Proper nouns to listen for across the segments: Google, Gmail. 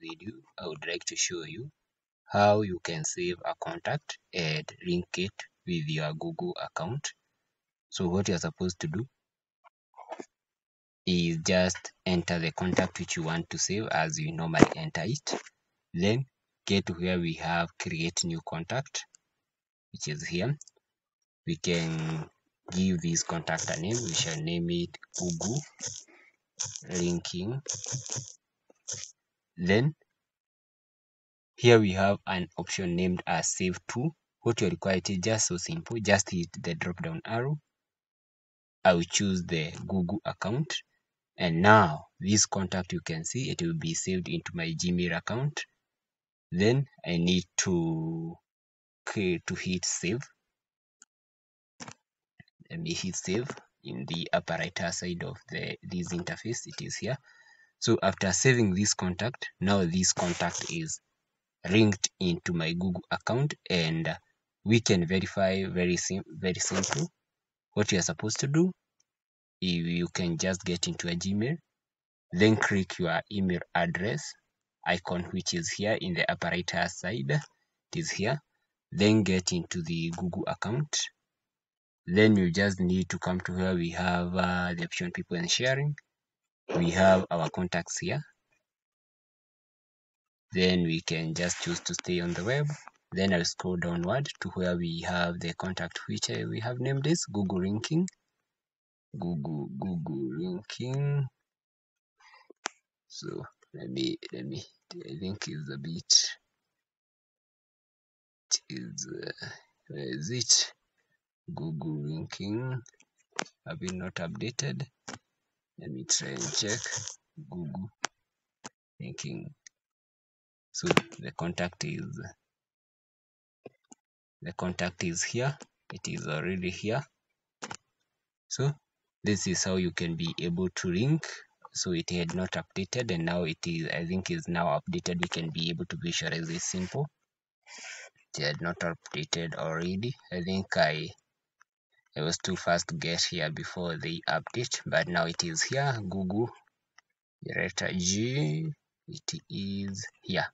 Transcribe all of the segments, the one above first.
this video, I would like to show you how you can save a contact and link it with your Google account. So what you are supposed to do is just enter the contact which you want to save as you normally enter it. Then get to where we have create new contact, which is here. We can give this contact a name. We shall name it Google linking. Then here we have an option named as save to. What you require is just so simple. Just hit the drop down arrow. I will choose the Google account, and now this contact, you can see it will be saved into my Gmail account. Then I need to hit save. Let me hit save in the upper right hand side of this interface. It is here. So after saving this contact, now this contact is linked into my Google account, and we can verify very simple. What you are supposed to do is you can just get into a Gmail, then click your email address icon, which is here in the upper right hand side. It is here. Then get into the Google account. Then you just need to come to where we have the option people and sharing. We have our contacts here. Then we can just choose to stay on the web. Then I'll scroll downward to where we have the contact which we have named as Google linking. Google linking. So let me. I think it's a bit. Where is it? Google linking. Have been not updated. Let me try and check Google linking. So the contact is here. It is already here. So this is how you can be able to link. So it had not updated, and now it is, I think, is now updated. We can be able to visualize this simple. It had not updated already. I think I was too fast to get here before the update, but now it is here. Google, the letter G, it is here.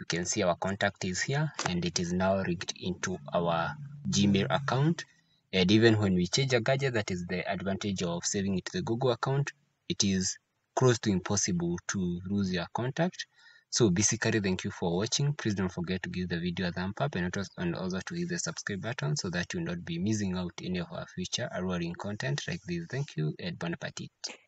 You can see our contact is here, and it is now linked into our Gmail account. And even when we change a gadget, that is the advantage of saving it to the Google account, it is close to impossible to lose your contact. So basically, thank you for watching. Please don't forget to give the video a thumb up, and also to hit the subscribe button so that you will not be missing out any of our future rewarding content like this. Thank you and bon appetit.